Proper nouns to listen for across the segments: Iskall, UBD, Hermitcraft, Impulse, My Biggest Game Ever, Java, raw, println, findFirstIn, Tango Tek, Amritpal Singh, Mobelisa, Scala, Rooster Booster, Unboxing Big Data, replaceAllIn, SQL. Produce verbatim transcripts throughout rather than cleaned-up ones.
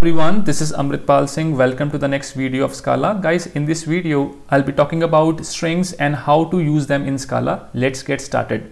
Everyone, this is Amritpal Singh. Welcome to the next video of Scala. Guys, in this video, I'll be talking about strings and how to use them in Scala. Let's get started.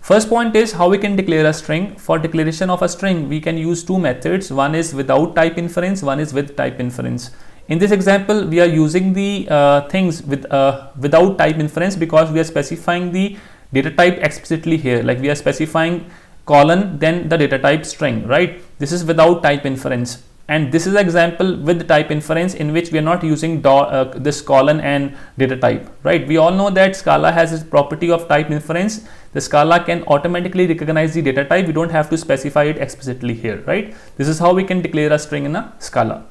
First point is how we can declare a string. For declaration of a string, we can use two methods. One is without type inference, one is with type inference. In this example, we are using the uh, things with uh, without type inference because we are specifying the data type explicitly here. Like we are specifying colon, then the data type string, right? This is without type inference. And this is an example with the type inference in which we are not using do, uh, this colon and data type, right? We all know that Scala has its property of type inference. The Scala can automatically recognize the data type. We don't have to specify it explicitly here, right? This is how we can declare a string in a Scala.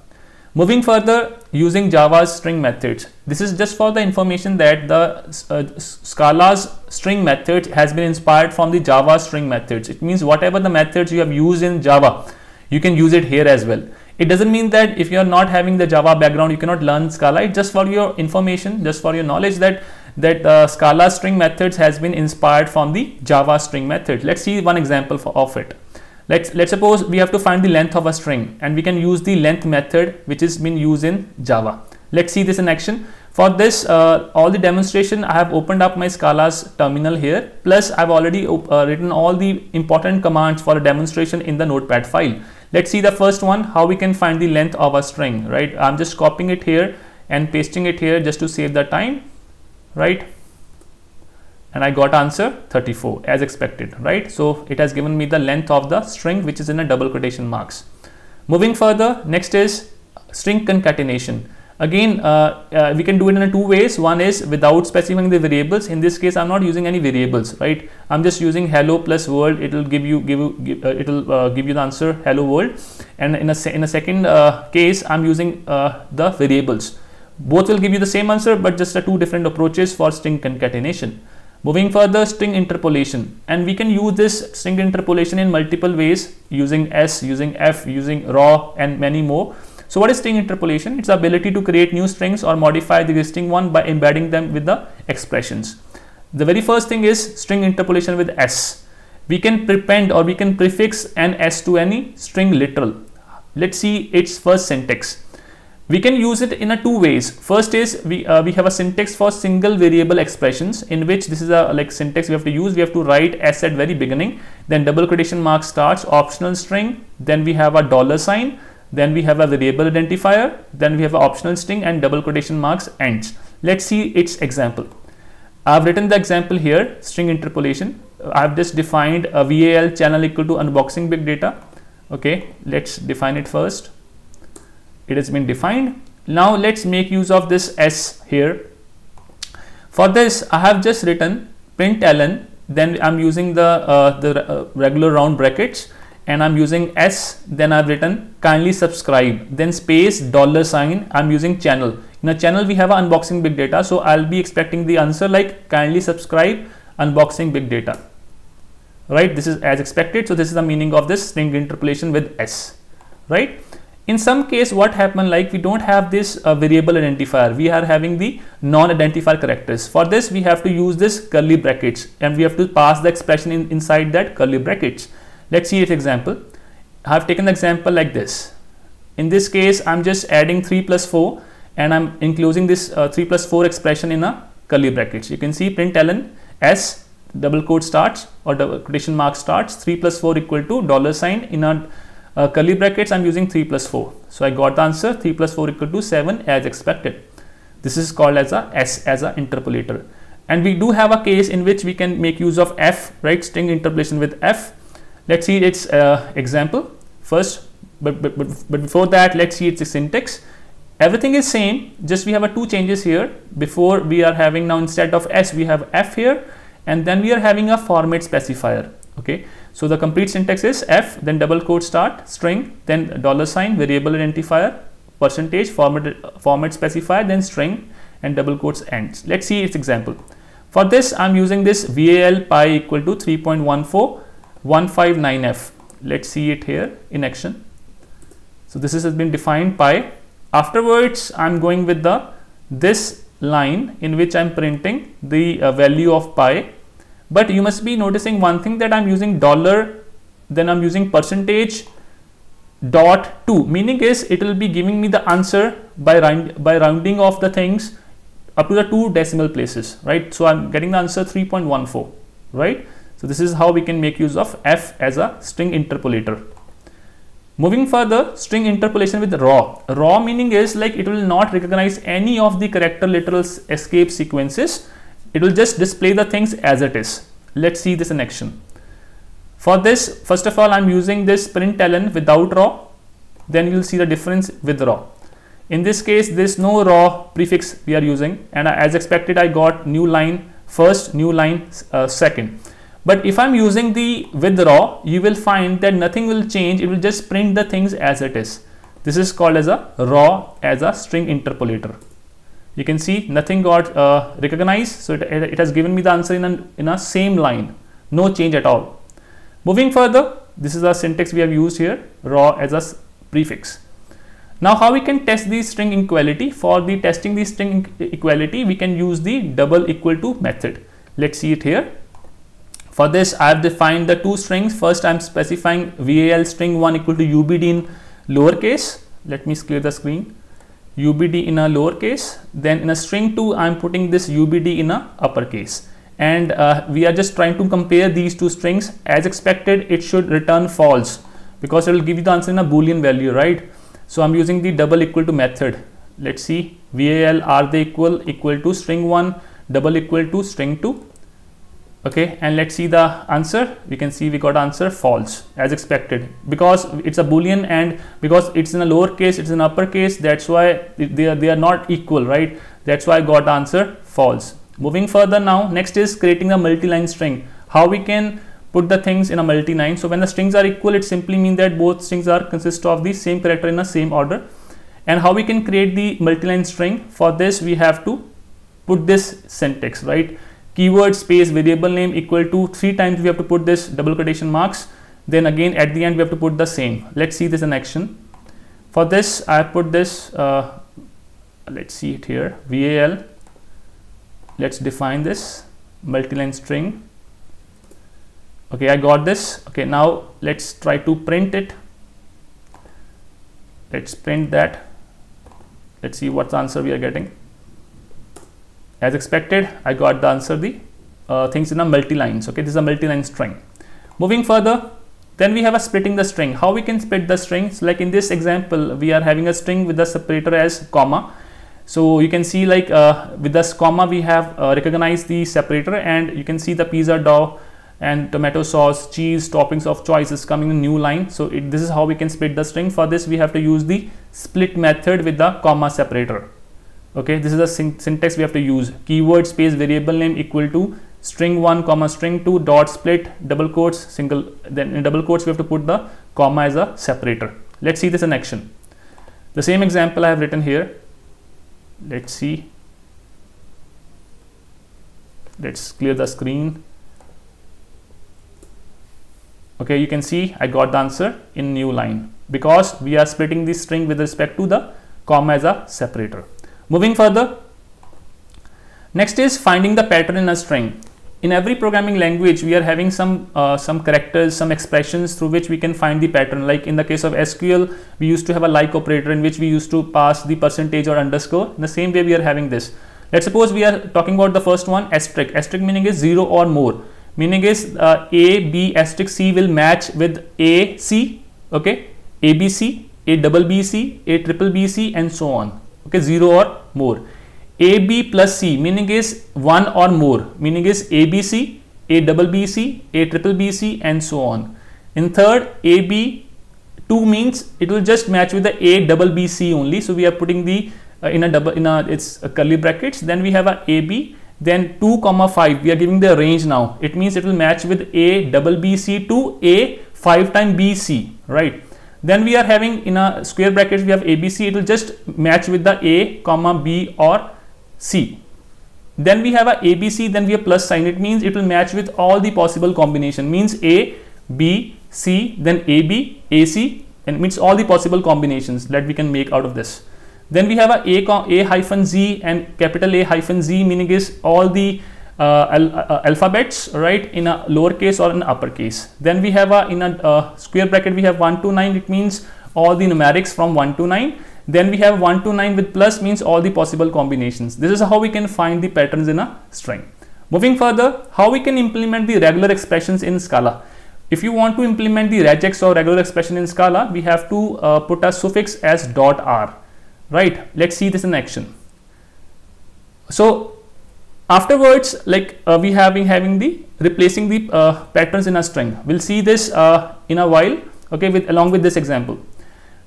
Moving further, using Java's string methods. This is just for the information that the uh, Scala's string method has been inspired from the Java string methods. It means whatever the methods you have used in Java, you can use it here as well. It doesn't mean that if you are not having the Java background, you cannot learn Scala. It's just for your information, just for your knowledge that that uh, Scala string methods has been inspired from the Java string method. Let's see one example for, of it. Let's let's suppose we have to find the length of a string, and we can use the length method which has been used in Java. Let's see this in action. For this, uh, all the demonstration, I have opened up my Scala's terminal here. Plus, I've already uh, written all the important commands for a demonstration in the notepad file. Let's see the first one, how we can find the length of a string, right? I'm just copying it here and pasting it here just to save the time, right? And I got answer thirty-four as expected, right? So it has given me the length of the string, which is in a double quotation marks. Moving further, next is string concatenation. Again, uh, uh, we can do it in two ways. One is without specifying the variables. In this case, I'm not using any variables, right? I'm just using hello plus world. It will give you give you give, uh, it will uh, give you the answer hello world. And in a in a second uh, case, I'm using uh, the variables. Both will give you the same answer, but just uh, two different approaches for string concatenation. Moving further, string interpolation, and we can use this string interpolation in multiple ways, using S, using F, using raw, and many more. So what is string interpolation? It's the ability to create new strings or modify the existing one by embedding them with the expressions. The very first thing is string interpolation with S. We can prepend or we can prefix an S to any string literal. Let's see its first syntax. We can use it in a two ways. First is we uh, we have a syntax for single variable expressions, in which this is a like syntax we have to use. We have to write S at very beginning, then double quotation mark starts, optional string, then we have a dollar sign, then we have a variable identifier, then we have an optional string and double quotation marks ends. Let's see its example. I've written the example here, string interpolation. I've just defined a V A L channel equal to unboxing big data. Okay, let's define it first. It has been defined. Now let's make use of this S here. For this, I have just written println, then I'm using the, uh, the uh, regular round brackets, and I'm using S, then I've written kindly subscribe, then space dollar sign, I'm using channel. In a channel we have an unboxing big data, so I'll be expecting the answer like kindly subscribe unboxing big data, right? This is as expected. So this is the meaning of this string interpolation with S, right? In some case, what happened, like we don't have this uh, variable identifier, we are having the non-identifier characters. For this, we have to use this curly brackets, and we have to pass the expression in, inside that curly brackets. Let's see its example. I have taken the example like this. In this case, I'm just adding three plus four, and I'm enclosing this uh, three plus four expression in a curly brackets. You can see println S double quote starts or double quotation mark starts, three plus four equal to dollar sign, in a uh, curly brackets I'm using three plus four. So I got the answer three plus four equal to seven as expected. This is called as a S, as an interpolator. And we do have a case in which we can make use of F, right? String interpolation with F. Let's see its uh, example first, but, but, but before that, let's see its syntax. Everything is same, just we have a two changes here. Before we are having now, instead of S, we have F here, and then we are having a format specifier, okay? So the complete syntax is F, then double quote start, string, then dollar sign, variable identifier, percentage, format, format specifier, then string, and double quotes ends. Let's see its example. For this, I'm using this V A L pi equal to three point one four one five nine F. Let's see it here in action. So this is, has been defined by. Afterwards, I'm going with the this line in which I'm printing the uh, value of pi. But you must be noticing one thing, that I'm using dollar, then I'm using percentage, dot two, meaning is it will be giving me the answer by round, by rounding off the things up to the two decimal places, right? So I'm getting the answer three point one four, right? So this is how we can make use of F as a string interpolator. Moving further, string interpolation with raw. Raw meaning is like it will not recognize any of the character literal escape sequences. It will just display the things as it is. Let's see this in action. For this, first of all, I'm using this println without raw. Then you'll see the difference with raw. In this case, there's no raw prefix we are using, and as expected, I got new line first, new line uh, second. But if I'm using the with raw, you will find that nothing will change. It will just print the things as it is. This is called as a raw as a string interpolator. You can see nothing got uh, recognized, so it, it has given me the answer in an, in a same line, no change at all. Moving further, this is the syntax we have used here, raw as a prefix. Now, how we can test the string equality? For the testing the string equality, we can use the double equal to method. Let's see it here. For this, I have defined the two strings. First, I am specifying val string one equal to ubd in lowercase. Let me clear the screen. Ubd in a lowercase. Then in a string two, I am putting this ubd in a uppercase. And uh, we are just trying to compare these two strings. As expected, it should return false because it will give you the answer in a Boolean value, right? So I'm using the double equal to method. Let's see, val are they equal equal to string one double equal to string two. Okay, and let's see the answer. We can see we got answer false as expected because it's a Boolean, and because it's in a lowercase, it's in uppercase. That's why they are they are not equal, right? That's why I got answer false. Moving further now, next is creating a multi-line string. How we can put the things in a multi-line. So when the strings are equal, it simply means that both strings are consist of the same character in the same order. And how we can create the multi-line string? For this, we have to put this syntax, right? Keyword space variable name equal to three times we have to put this double quotation marks. Then again at the end we have to put the same. Let's see this in action. For this, I put this. Uh, let's see it here. Val. Let's define this multi-line string. Okay, I got this. Okay, now let's try to print it. Let's print that. Let's see what answer we are getting. As expected, I got the answer the uh, things in a multi-lines. Okay, this is a multi-line string. Moving further, then we have a splitting the string. How we can split the strings? Like in this example, we are having a string with the separator as comma. So you can see like uh, with this comma we have uh, recognized the separator, and you can see the pizza dough and tomato sauce, cheese, toppings of choice is coming in new line. So it, this is how we can split the string. For this, we have to use the split method with the comma separator. Okay, this is the syntax we have to use. Keyword space variable name equal to string one comma string two dot split double quotes single, then in double quotes we have to put the comma as a separator. Let's see this in action. The same example I have written here. Let's see. Let's clear the screen. Okay, you can see I got the answer in new line because we are splitting this string with respect to the comma as a separator. Moving further, next is finding the pattern in a string. In every programming language, we are having some uh, some characters, some expressions through which we can find the pattern. Like in the case of S Q L, we used to have a like operator in which we used to pass the percentage or underscore. In the same way, we are having this. Let's suppose we are talking about the first one, asterisk. Asterisk meaning is zero or more. Meaning is uh, A, B, asterisk, C will match with A, C, okay, A, B, C, A double B, C, A triple B, C, and so on, okay, zero or more. A, B plus C meaning is one or more, meaning is A, B, C, A double B, C, A triple B, C, and so on. In third, A, B, two means it will just match with the A double B, C only. So we are putting the uh, in a double, in a, it's a curly brackets, then we have a A, B. Then two comma five, we are giving the range now. It means it will match with A double B C to A five times B C, right? Then we are having in a square brackets we have A B C. It will just match with the A comma B or C. Then we have a A B C. Then we have plus sign. It means it will match with all the possible combination. Means A B C, then A B A C, and means all the possible combinations that we can make out of this. Then we have a A, A hyphen Z and capital A hyphen Z meaning is all the uh, al uh, alphabets, right, in a lowercase or an uppercase. Then we have a in a uh, square bracket we have one two nine. It means all the numerics from one to nine. Then we have one to nine with plus means all the possible combinations. This is how we can find the patterns in a string. Moving further, how we can implement the regular expressions in Scala. If you want to implement the regex or regular expression in Scala, we have to uh, put a suffix as dot r, right? Let's see this in action. So afterwards, like uh, we have been having the replacing the uh, patterns in a string. We'll see this uh, in a while, okay, with along with this example.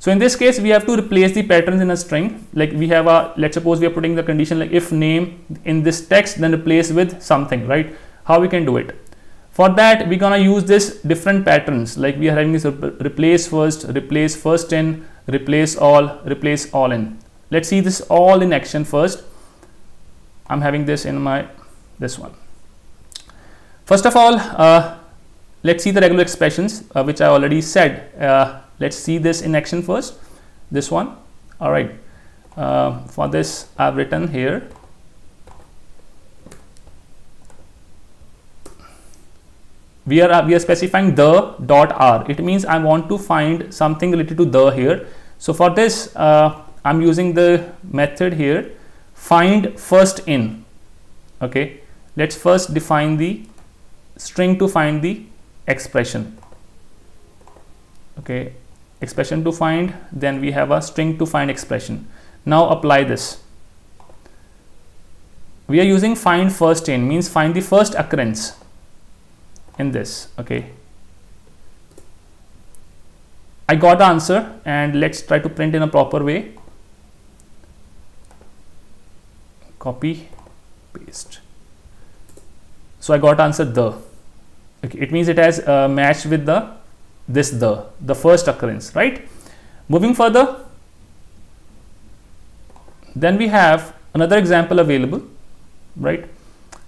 So in this case, we have to replace the patterns in a string. Like we have a, let's suppose we are putting the condition like if name in this text, then replace with something, right? How we can do it? For that, we're gonna use this different patterns. Like we are having this replace first, replace first in, replace all, replace all in. Let's see this all in action first. I'm having this in my, this one. First of all, uh, let's see the regular expressions, uh, which I already said. Uh, Let's see this in action first, this one. All right, uh, for this I've written here. We are, we are specifying the dot R. It means I want to find something related to the here. So for this, uh, I'm using the method here, find first in, okay. Let's first define the string to find the expression, okay. Expression to find, then we have a string to find expression. Now apply this. We are using find first in, means find the first occurrence in this, okay. I got the answer, and let's try to print in a proper way. Copy, paste. So I got answer the, okay. It means it has uh, matched with the this the the first occurrence, right? Moving further, then we have another example available, right,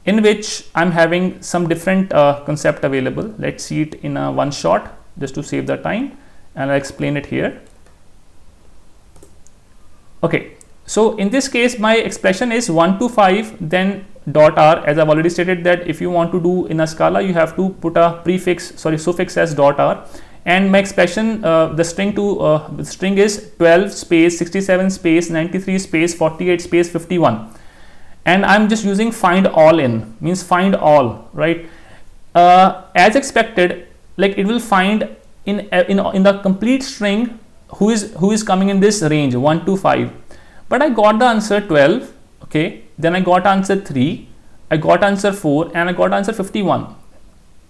in which I'm having some different uh, concept available. Let's see it in a one shot just to save the time, and I'll explain it here, okay. So in this case, my expression is one to five, then dot r. As I've already stated that if you want to do in a Scala, you have to put a prefix, sorry, suffix as dot r. And my expression, uh, the string to uh, the string is twelve space sixty-seven space ninety-three space forty-eight space fifty-one, and I'm just using find all in, means find all, right? Uh, as expected, like it will find in in in the complete string who is who is coming in this range one to five, but I got the answer twelve, okay. Then I got answer three, I got answer four, and I got answer fifty-one.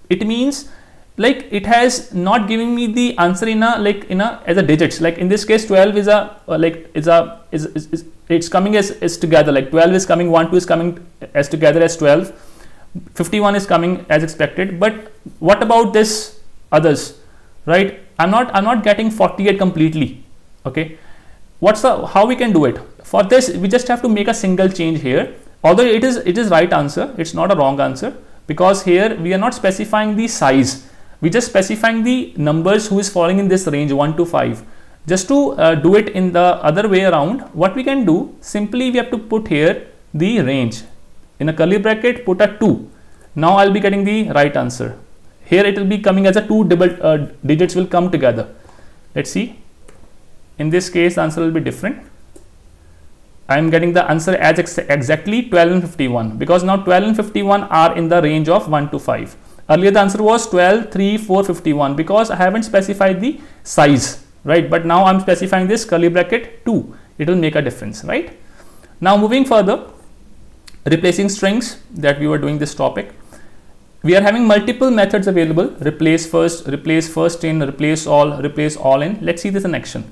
It means like it has not given me the answer in a like in a as a digits. Like in this case, twelve is a uh, like is a is, is, is it's coming as is together. Like twelve is coming, one two is coming as together as twelve, fifty-one is coming as expected. But what about this others, right? I'm not I'm not getting forty-eight completely, okay. What's the how we can do it? For this, we just have to make a single change here. Although it is it is right answer, it's not a wrong answer, because here we are not specifying the size. We just specifying the numbers who is falling in this range one to five. Just to uh, do it in the other way around, what we can do simply we have to put here the range in a curly bracket, put a two. Now I'll be getting the right answer. Here it will be coming as a two double uh, digits will come together. Let's see. In this case, the answer will be different. I am getting the answer as ex exactly twelve and fifty-one, because now twelve and fifty-one are in the range of one to five. Earlier the answer was twelve, three, four, fifty-one, because I haven't specified the size, right? But now I'm specifying this curly bracket two. It will make a difference, right? Now moving further, replacing strings that we were doing this topic. We are having multiple methods available. Replace first, replace first in, replace all, replace all in. Let's see this in action.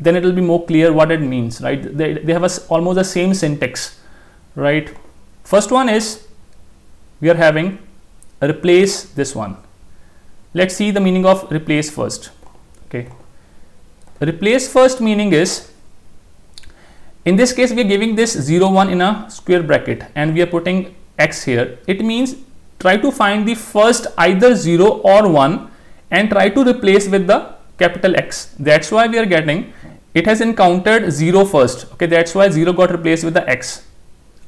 Then it will be more clear what it means, right? They, they have a, almost the same syntax, right? First one is we are having replace this one. Let's see the meaning of replace first, okay. Replace first meaning is, in this case, we are giving this zero one in a square bracket and we are putting x here. It means try to find the first either zero or one and try to replace with the capital X. That's why we are getting it has encountered zero first, okay. That's why zero got replaced with the X.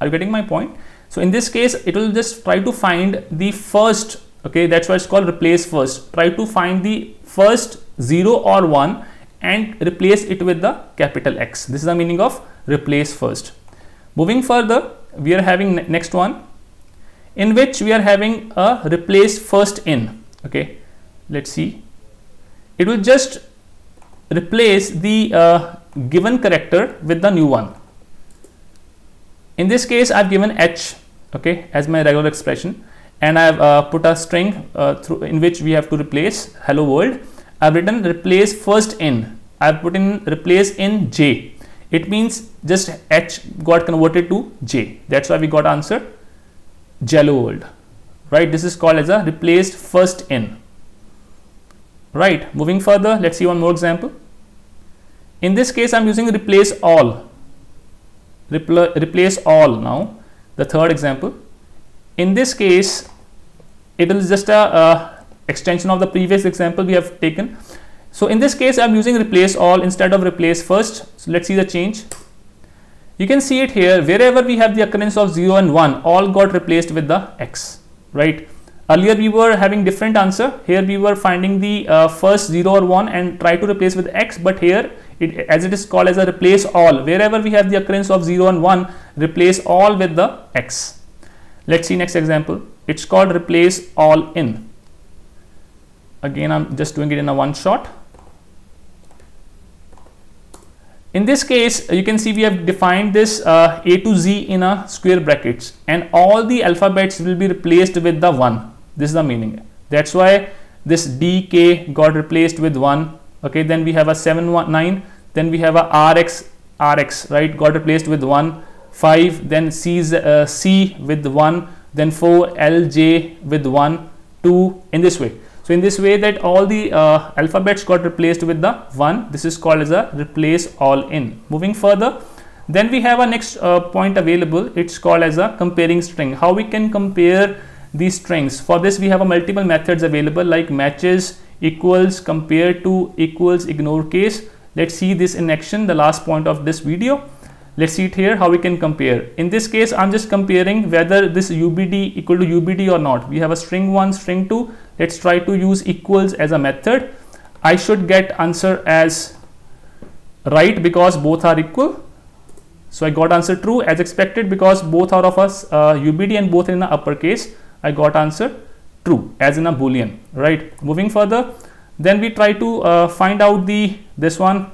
Are you getting my point? So in this case, it will just try to find the first, okay. That's why it's called replace first. Try to find the first zero or one and replace it with the capital X. This is the meaning of replace first. Moving further, we are having next one, in which we are having a replace first in. Okay, let's see. It will just replace the uh, given character with the new one. In this case, I've given H, okay, as my regular expression, and I've uh, put a string uh, through in which we have to replace hello world. I've written replace first in. I've put in replace in J. It means just H got converted to J. That's why we got answer Jello world, right? This is called as a replaced first in. Right, moving further, let's see one more example. In this case, I'm using replace all. Repl replace all now, the third example. In this case, it is just a uh, extension of the previous example we have taken. So in this case, I'm using replace all instead of replace first. So let's see the change. You can see it here, wherever we have the occurrence of zero and one, all got replaced with the X, right? Earlier we were having different answer. Here we were finding the uh, first zero or one and try to replace with X, but here it, as it is called as a replace all, wherever we have the occurrence of zero and one, replace all with the X. Let's see next example. It's called replace all in. Again, I'm just doing it in a one shot. In this case, you can see we have defined this uh, A to Z in a square brackets, and all the alphabets will be replaced with the one. This is the meaning. That's why this D, K got replaced with one. Okay, then we have a seven, one, nine. Then we have a R X, R X, right? Got replaced with one. Five, then C's, uh, C with one. Then four, L, J with one. Two, in this way. So in this way that all the uh, alphabets got replaced with the one. This is called as a replace all in. Moving further, then we have a next uh, point available. It's called as a comparing string. How we can compare these strings? For this we have a multiple methods available like matches, equals, compare to, equals, ignore case. Let's see this in action, the last point of this video. Let's see it here how we can compare. In this case, I'm just comparing whether this U B D equal to U B D or not. We have a string one, string two. Let's try to use equals as a method. I should get answer as right because both are equal. So I got answer true as expected because both are of us uh, U B D and both in the uppercase. I got answer true as in a Boolean, right? Moving further, then we try to uh, find out the this one.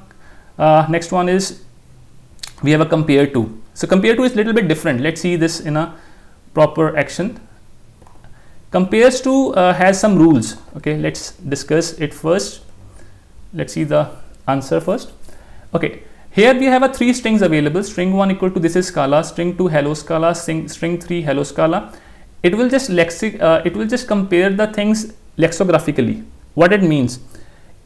Uh, next one is we have a compare to. So compare to is little bit different. Let's see this in a proper action. Compares to uh, has some rules. Okay, let's discuss it first. Let's see the answer first. Okay, here we have a three strings available. String one equal to this is Scala, string two hello Scala, string, string three hello Scala. It will just lexic, uh, it will just compare the things lexicographically. What it means?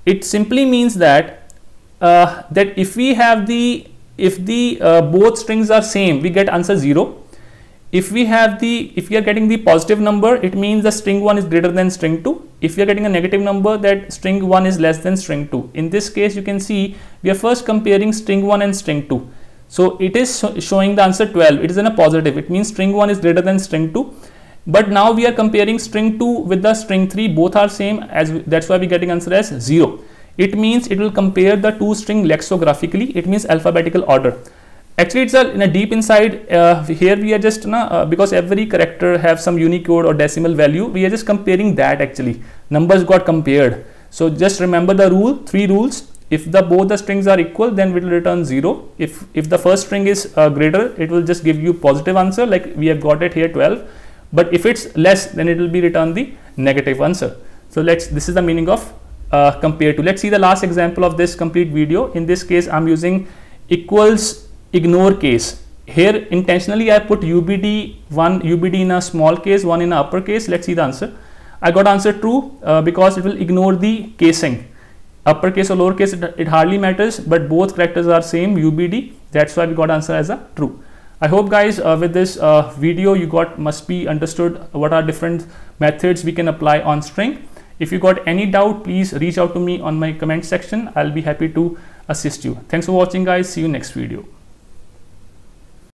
It simply means that uh, that if we have the if the uh, both strings are same, we get answer zero. If we have the if we are getting the positive number, it means the string one is greater than string two. If we are getting a negative number, that string one is less than string two. In this case, you can see we are first comparing string one and string two. So it is sh showing the answer twelve. It is in a positive. It means string one is greater than string two. But now we are comparing string two with the string three. Both are same, as that's why we are getting answer as zero. It means it will compare the two string lexicographically. It means alphabetical order. Actually, it's a, in a deep inside uh, here we are just na, uh, because every character have some Unicode or decimal value. We are just comparing that actually. Numbers got compared. So just remember the rule, three rules. If the both the strings are equal, then it will return zero. If if the first string is uh, greater, it will just give you positive answer like we have got it here twelve. But if it's less, then it will be return the negative answer. So let's. This is the meaning of Uh, compared to. Let's see the last example of this complete video. In this case, I'm using equals ignore case. Here intentionally I put U B D one U B D in a small case, one in a upper case. Let's see the answer. I got answer true uh, because it will ignore the casing. Upper case or lower case, it, it hardly matters, but both characters are same U B D. That's why we got answer as a true. I hope guys uh, with this uh, video you got must be understood what are different methods we can apply on string. If you got any doubt, please reach out to me on my comment section. I'll be happy to assist you. Thanks for watching guys. See you next video.